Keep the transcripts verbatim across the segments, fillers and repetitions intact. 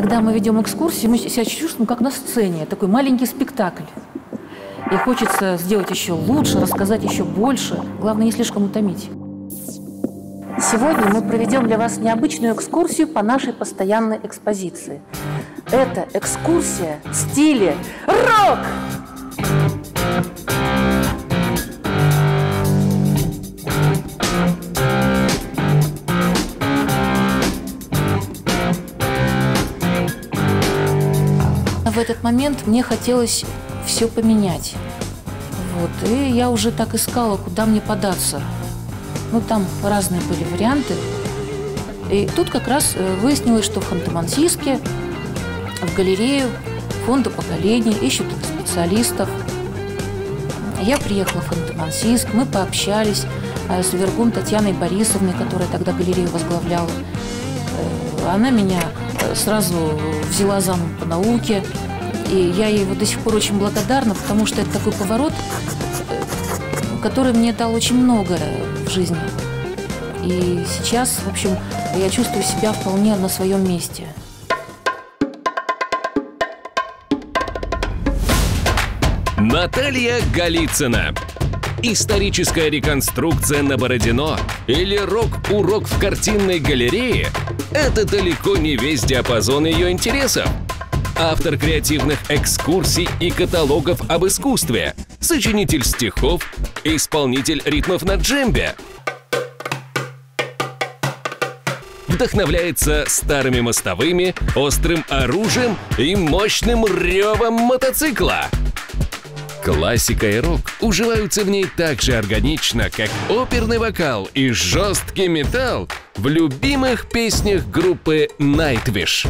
когда мы ведем экскурсию, мы себя чувствуем как на сцене, такой маленький спектакль. И хочется сделать еще лучше, рассказать еще больше. Главное, не слишком утомить. Сегодня мы проведем для вас необычную экскурсию по нашей постоянной экспозиции. Это экскурсия в стиле рок! В этот момент мне хотелось все поменять. Вот. И я уже так искала, куда мне податься. Ну, там разные были варианты. И тут как раз выяснилось, что в Ханты-Мансийске, в галерею фонда поколений, ищут специалистов. Я приехала в Ханты-Мансийск, мы пообщались с Вергун Татьяной Борисовной, которая тогда галерею возглавляла. Она меня сразу взяла замом по науке, и я ей вот до сих пор очень благодарна, потому что это такой поворот, который мне дал очень многое в жизни. И сейчас, в общем, я чувствую себя вполне на своем месте. Наталья Голицына. Историческая реконструкция на Бородино или рок-урок в картинной галерее – это далеко не весь диапазон ее интересов. Автор креативных экскурсий и каталогов об искусстве, сочинитель стихов, исполнитель ритмов на джембе. Вдохновляется старыми мостовыми, острым оружием и мощным ревом мотоцикла. Классика и рок уживаются в ней так же органично, как оперный вокал и жесткий металл в любимых песнях группы «Найтвиш».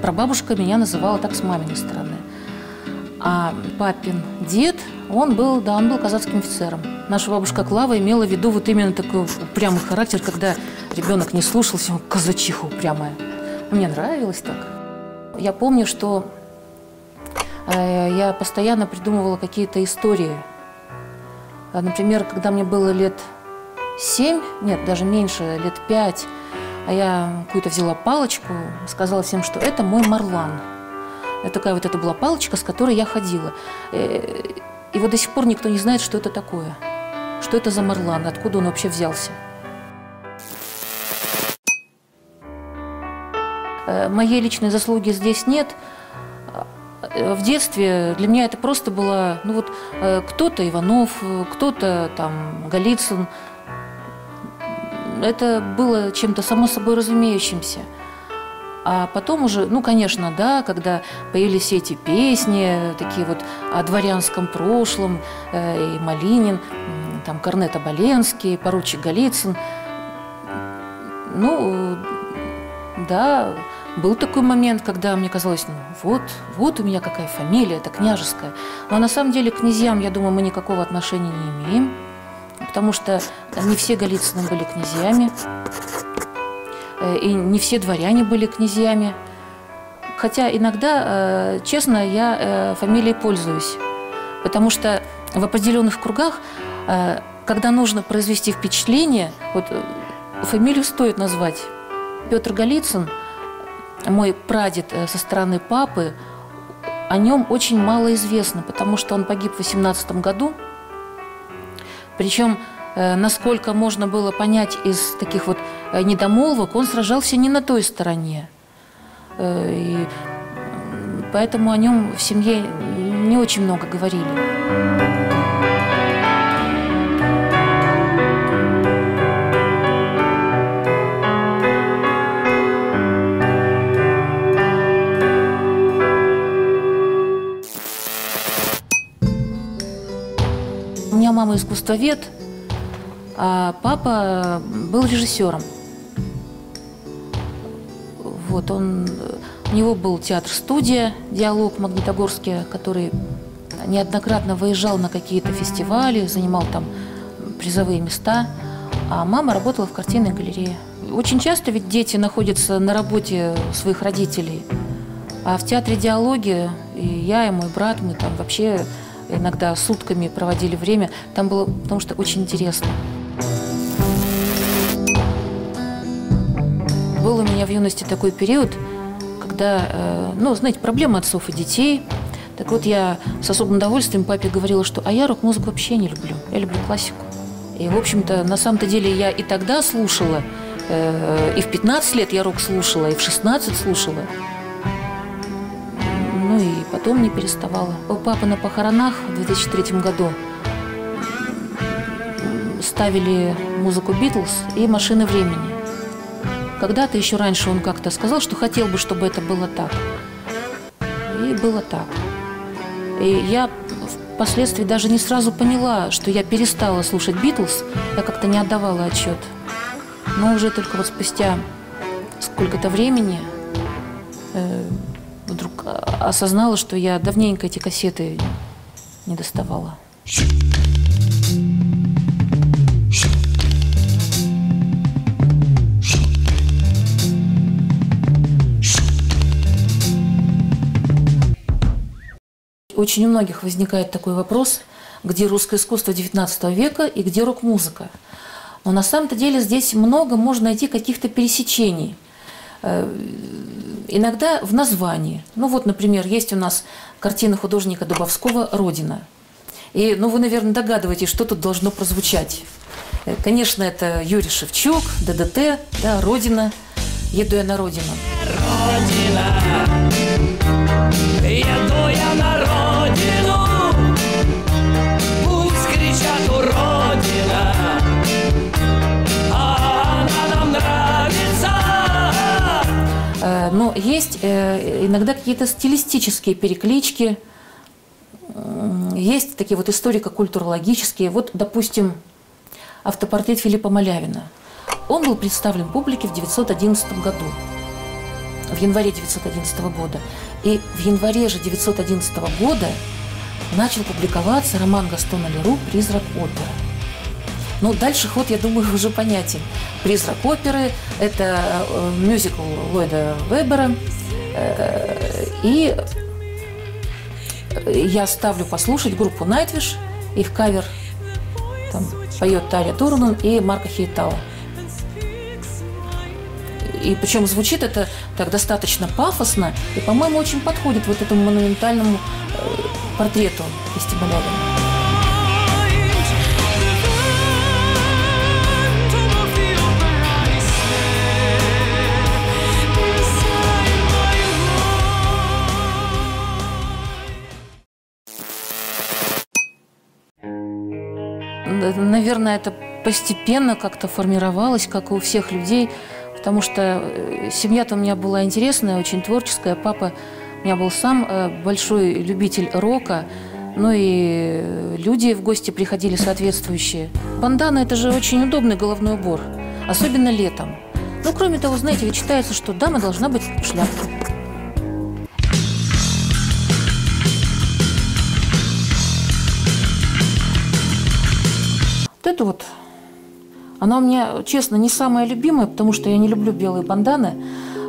Прабабушка меня называла так с маминой стороны. А папин дед, он был, да, он был казахским офицером. Наша бабушка Клава имела в виду вот именно такой упрямый характер, когда ребенок не слушался, он казачиха упрямая. Мне нравилось так. Я помню, что э, я постоянно придумывала какие-то истории. Например, когда мне было лет семь, нет, даже меньше, лет пять, а я какую-то взяла палочку, сказала всем, что это мой Марлан. Такая вот это была палочка, с которой я ходила. И вот до сих пор никто не знает, что это такое. Что это за Марлан, откуда он вообще взялся. Моей личной заслуги здесь нет. В детстве для меня это просто было, ну вот, кто-то Иванов, кто-то там Голицын. Это было чем-то само собой разумеющимся. А потом уже, ну, конечно, да, когда появились все эти песни, такие вот о дворянском прошлом, э, и Малинин, э, там, Корнет Оболенский, поручик Голицын. Ну, э, да, был такой момент, когда мне казалось, ну, вот, вот у меня какая фамилия, это княжеская. Но на самом деле к князьям, я думаю, мы никакого отношения не имеем, потому что не все Голицыны были князьями. И не все дворяне были князьями. Хотя иногда, честно, я фамилией пользуюсь. Потому что в определенных кругах, когда нужно произвести впечатление, вот фамилию стоит назвать. Петр Голицын, мой прадед со стороны папы, о нем очень мало известно, потому что он погиб в восемнадцатом году. Причем, насколько можно было понять из таких вот недомолвок, он сражался не на той стороне. И поэтому о нем в семье не очень много говорили. У меня мама искусствовед, а папа был режиссером. Вот он, у него был театр-студия «Диалог» в Магнитогорске, который неоднократно выезжал на какие-то фестивали, занимал там призовые места. А мама работала в картинной галерее. Очень часто ведь дети находятся на работе своих родителей. А в театре «Диалоги» и я, и мой брат, мы там вообще иногда сутками проводили время. Там было, потому что очень интересно. Был у меня в юности такой период, когда, ну, знаете, проблемы отцов и детей. Так вот, я с особым удовольствием папе говорила, что а я рок-музыку вообще не люблю, я люблю классику. И, в общем-то, на самом-то деле я и тогда слушала, и в пятнадцать лет я рок слушала, и в шестнадцать слушала. Ну и потом не переставала. Папа на похоронах в две тысячи третьем году ставили музыку «Битлз» и «Машины времени». Когда-то еще раньше он как-то сказал, что хотел бы, чтобы это было так. И было так. И я впоследствии даже не сразу поняла, что я перестала слушать «Битлз», я как-то не отдавала отчет. Но уже только вот спустя сколько-то времени э, вдруг осознала, что я давненько эти кассеты не доставала. Очень у многих возникает такой вопрос, где русское искусство девятнадцатого века и где рок-музыка. Но на самом-то деле здесь много можно найти каких-то пересечений. Иногда в названии. Ну вот, например, есть у нас картина художника Дубовского «Родина». И, ну, вы, наверное, догадываетесь, что тут должно прозвучать. Конечно, это Юрий Шевчук, ДДТ, да, «Родина». «Еду я на родину». Родина, еду я на родину. Но есть иногда какие-то стилистические переклички, есть такие вот историко-культурологические. Вот, допустим, автопортрет Филиппа Малявина. Он был представлен публике в девятьсот одиннадцатом году, в январе девятьсот одиннадцатого года. И в январе же девятьсот одиннадцатого года начал публиковаться роман Гастона Леру «Призрак оперы». Ну, дальше ход, я думаю, уже понятен. «Призрак оперы» – это мюзикл Ллойда Вебера. И я ставлю послушать группу «Найтвиш». Их кавер там поет Тарья Турунен и Марко Хиетала. И причем звучит это так достаточно пафосно и, по-моему, очень подходит вот этому монументальному портрету Филиппа Малявина. Наверное, это постепенно как-то формировалось, как и у всех людей, потому что семья-то у меня была интересная, очень творческая. Папа у меня был сам большой любитель рока, ну и люди в гости приходили соответствующие. Бандана – это же очень удобный головной убор, особенно летом. Ну, кроме того, знаете, ведь считается, что дама должна быть в шляпке. Это вот, она у меня, честно, не самая любимая, потому что я не люблю белые банданы,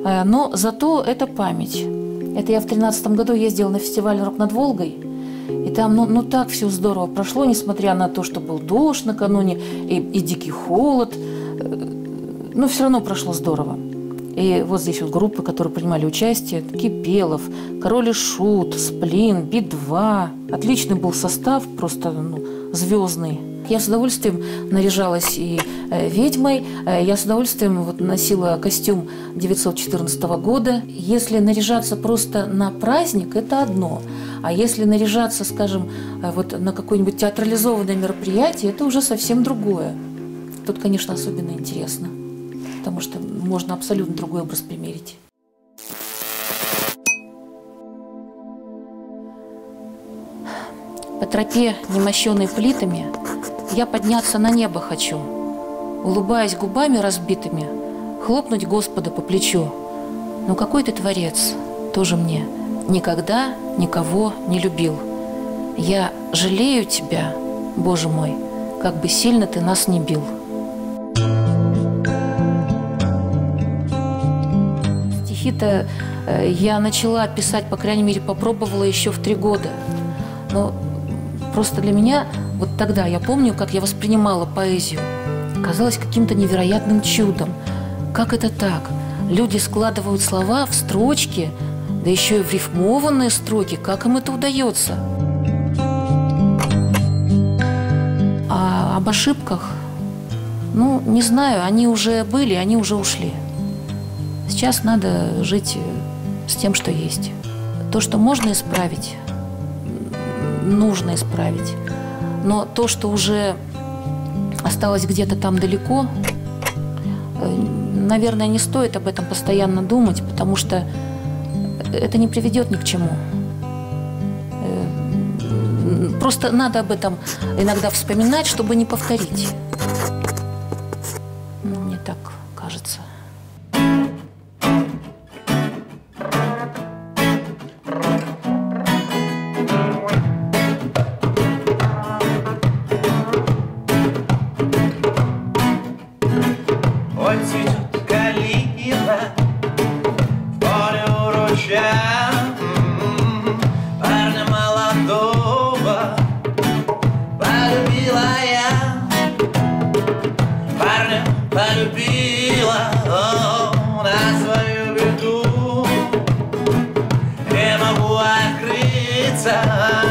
но зато это память. Это я в тринадцатом году ездила на фестиваль «Рок над Волгой», и там, ну, ну так все здорово прошло, несмотря на то, что был дождь накануне и, и дикий холод, но все равно прошло здорово. И вот здесь вот группы, которые принимали участие: Кипелов, Король и Шут, Сплин, Би два. Отличный был состав, просто, ну, звездный. Я с удовольствием наряжалась и ведьмой, я с удовольствием вот носила костюм девятьсот четырнадцатого года. Если наряжаться просто на праздник, это одно. А если наряжаться, скажем, вот на какое-нибудь театрализованное мероприятие, это уже совсем другое. Тут, конечно, особенно интересно, потому что можно абсолютно другой образ примерить. По тропе, немощенной плитами, я подняться на небо хочу, улыбаясь губами разбитыми, хлопнуть Господа по плечу. Но какой ты творец, тоже мне, никогда никого не любил. Я жалею тебя, Боже мой, как бы сильно ты нас не бил. Стихи-то я начала писать, по крайней мере, попробовала еще в три года. Но Просто для меня, вот тогда я помню, как я воспринимала поэзию. Казалось каким-то невероятным чудом. Как это так? Люди складывают слова в строчки, да еще и в рифмованные строки. Как им это удается? А об ошибках? Ну, не знаю, они уже были, они уже ушли. Сейчас надо жить с тем, что есть. То, что можно исправить, нужно исправить. Но то, что уже осталось где-то там далеко, наверное, не стоит об этом постоянно думать, потому что это не приведет ни к чему. Просто надо об этом иногда вспоминать, чтобы не повторить. Ну, мне так кажется. Time.